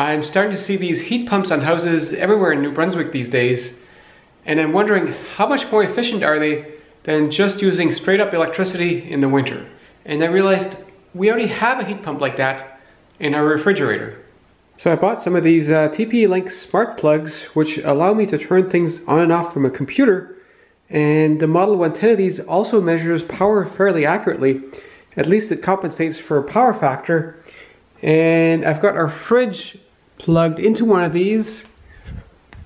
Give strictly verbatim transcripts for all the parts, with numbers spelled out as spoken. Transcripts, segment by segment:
I'm starting to see these heat pumps on houses everywhere in New Brunswick these days, and I'm wondering how much more efficient are they than just using straight up electricity in the winter. And I realized we already have a heat pump like that in our refrigerator. So I bought some of these uh, T P-Link smart plugs, which allow me to turn things on and off from a computer, and the Model one ten of these also measures power fairly accurately. At least it compensates for power factor. And I've got our fridge plugged into one of these,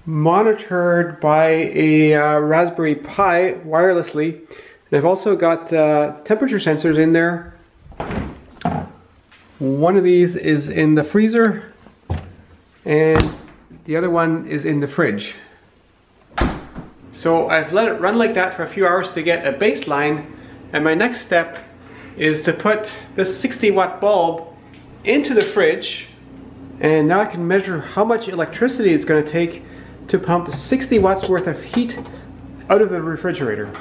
monitored by a uh, Raspberry Pi wirelessly. And I've also got uh, temperature sensors in there. One of these is in the freezer and the other one is in the fridge. So I've let it run like that for a few hours to get a baseline, and my next step is to put this sixty watt bulb into the fridge, and now I can measure how much electricity it's going to take to pump sixty watts worth of heat out of the refrigerator.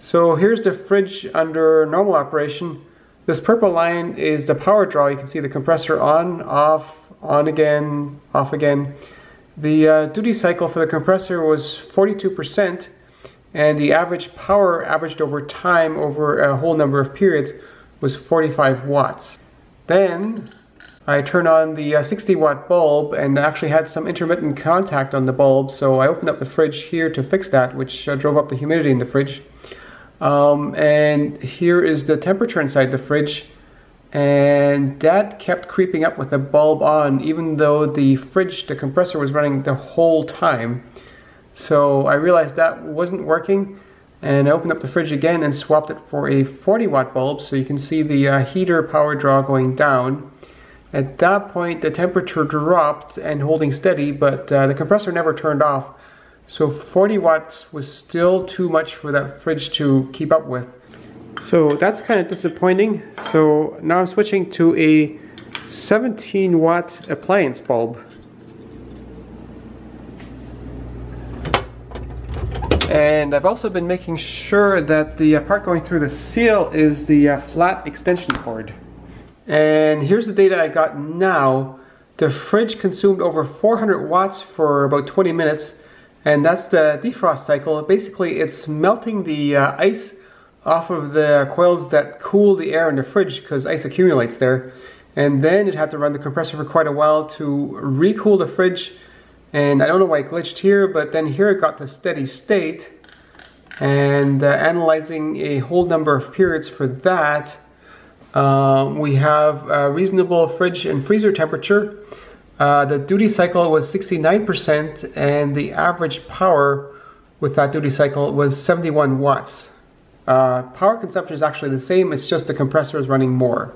So here's the fridge under normal operation. This purple line is the power draw. You can see the compressor on, off, on again, off again. The uh, duty cycle for the compressor was forty-two percent, and the average power averaged over time over a whole number of periods was forty-five watts. Then I turn on the uh, sixty watt bulb, and actually had some intermittent contact on the bulb, so I opened up the fridge here to fix that, which uh, drove up the humidity in the fridge. Um, and here is the temperature inside the fridge, and that kept creeping up with the bulb on, even though the fridge, the compressor was running the whole time. So I realized that wasn't working, and I opened up the fridge again and swapped it for a forty watt bulb, so you can see the uh, heater power draw going down. At that point the temperature dropped and holding steady, but uh, the compressor never turned off, so forty watts was still too much for that fridge to keep up with. So that's kind of disappointing, so now I'm switching to a seventeen watt appliance bulb. And I've also been making sure that the part going through the seal is the uh, flat extension cord. And here's the data I got now. The fridge consumed over four hundred watts for about twenty minutes, and that's the defrost cycle. Basically it's melting the uh, ice off of the coils that cool the air in the fridge, because ice accumulates there. And then it had to run the compressor for quite a while to re-cool the fridge. And I don't know why it glitched here, but then here it got to steady state, and uh, analyzing a whole number of periods for that, uh, we have a reasonable fridge and freezer temperature. Uh, the duty cycle was sixty-nine percent, and the average power with that duty cycle was seventy-one watts. Uh, power consumption is actually the same, it's just the compressor is running more.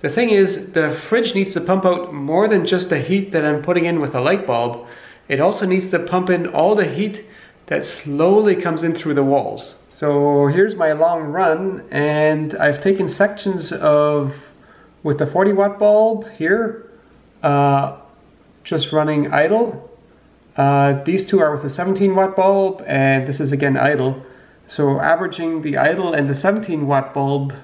The thing is, the fridge needs to pump out more than just the heat that I'm putting in with a light bulb. It also needs to pump in all the heat that slowly comes in through the walls. So here's my long run, and I've taken sections of, with the forty watt bulb here, uh, just running idle. Uh, these two are with the seventeen watt bulb, and this is again idle. So averaging the idle and the seventeen watt bulb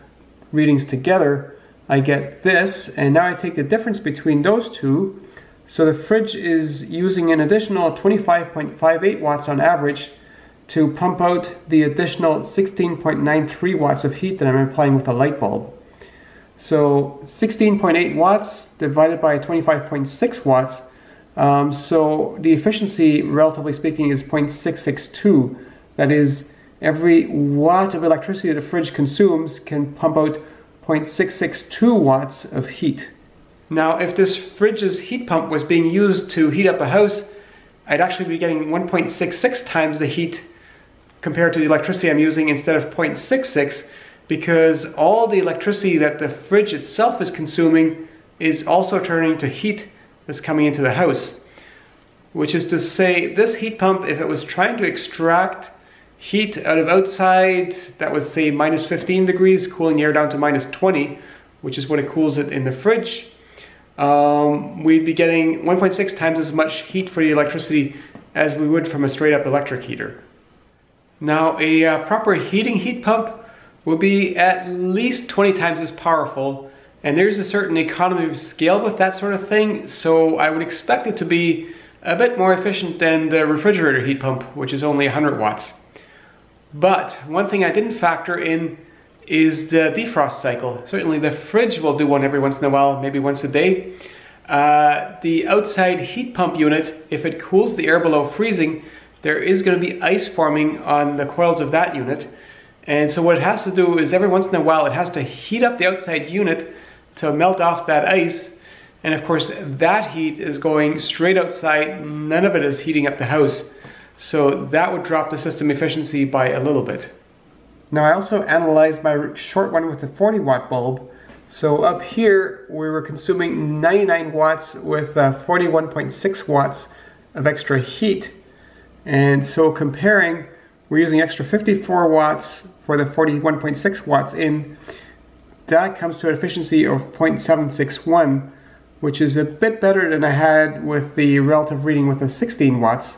readings together, I get this, and now I take the difference between those two. So the fridge is using an additional twenty-five point five eight watts on average to pump out the additional sixteen point nine three watts of heat that I'm applying with a light bulb. So sixteen point eight watts divided by twenty-five point six watts, um, so the efficiency, relatively speaking, is zero point six six two. That is, every watt of electricity the fridge consumes can pump out zero point six six two watts of heat. Now if this fridge's heat pump was being used to heat up a house, I'd actually be getting one point six six times the heat compared to the electricity I'm using, instead of zero point six six, because all the electricity that the fridge itself is consuming is also turning to heat that's coming into the house. Which is to say, this heat pump, if it was trying to extract heat out of outside that was, say, minus fifteen degrees, cooling air down to minus twenty, which is what it cools it in the fridge, um, we'd be getting one point six times as much heat for the electricity as we would from a straight up electric heater. Now a uh, proper heating heat pump would be at least twenty times as powerful, And there's a certain economy of scale with that sort of thing, so I would expect it to be a bit more efficient than the refrigerator heat pump, which is only one hundred watts. But one thing I didn't factor in is the defrost cycle. Certainly the fridge will do one every once in a while, maybe once a day. Uh, the outside heat pump unit, if it cools the air below freezing, there is going to be ice forming on the coils of that unit. And so what it has to do is every once in a while it has to heat up the outside unit to melt off that ice. And of course that heat is going straight outside, none of it is heating up the house. So that would drop the system efficiency by a little bit. Now I also analyzed my short one with the forty watt bulb. So up here we were consuming ninety-nine watts with uh, forty-one point six watts of extra heat. And so comparing, we're using extra fifty-four watts for the forty-one point six watts in. That comes to an efficiency of zero point seven six one, which is a bit better than I had with the relative reading with the sixteen watts.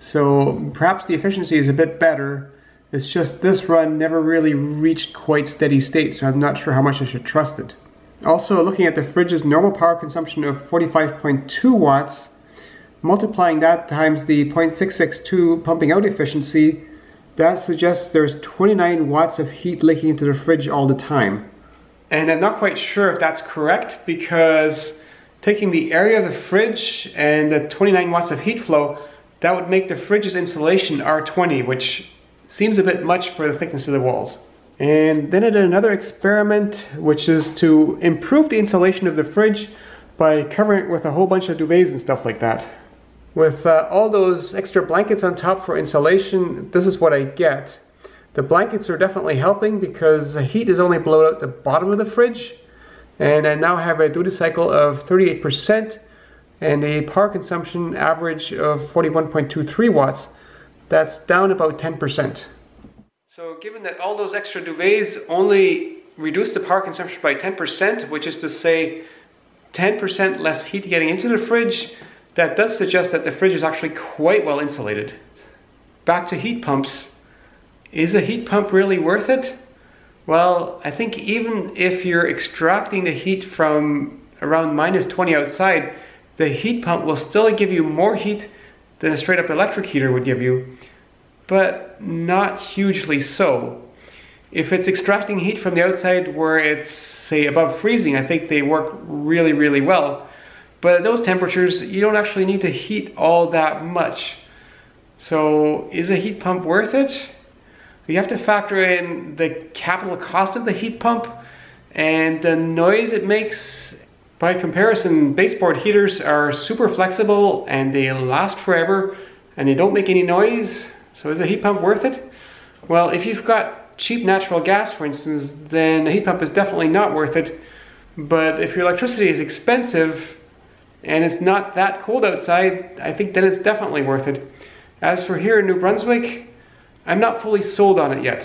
So perhaps the efficiency is a bit better. It's just this run never really reached quite steady state, so I'm not sure how much I should trust it. Also, looking at the fridge's normal power consumption of forty-five point two watts, multiplying that times the zero point six six two pumping out efficiency, that suggests there's twenty-nine watts of heat leaking into the fridge all the time. And I'm not quite sure if that's correct, because taking the area of the fridge and the twenty-nine watts of heat flow, that would make the fridge's insulation R twenty, which seems a bit much for the thickness of the walls. And then I did another experiment, which is to improve the insulation of the fridge by covering it with a whole bunch of duvets and stuff like that. With uh, all those extra blankets on top for insulation, this is what I get. The blankets are definitely helping because the heat is only blown out the bottom of the fridge, and I now have a duty cycle of thirty-eight percent and a power consumption average of forty-one point two three watts. That's down about ten percent. So given that all those extra duvets only reduce the power consumption by ten percent, which is to say ten percent less heat getting into the fridge, that does suggest that the fridge is actually quite well insulated. Back to heat pumps. Is a heat pump really worth it? Well, I think even if you're extracting the heat from around minus twenty outside, the heat pump will still give you more heat than a straight up electric heater would give you, but not hugely so. If it's extracting heat from the outside where it's, say, above freezing, I think they work really, really well. But at those temperatures, you don't actually need to heat all that much. So is a heat pump worth it? You have to factor in the capital cost of the heat pump and the noise it makes. By comparison, baseboard heaters are super flexible and they last forever and they don't make any noise. So is a heat pump worth it? Well, if you've got cheap natural gas, for instance, then a heat pump is definitely not worth it. But if your electricity is expensive, and it's not that cold outside, I think then it's definitely worth it. As for here in New Brunswick, I'm not fully sold on it yet.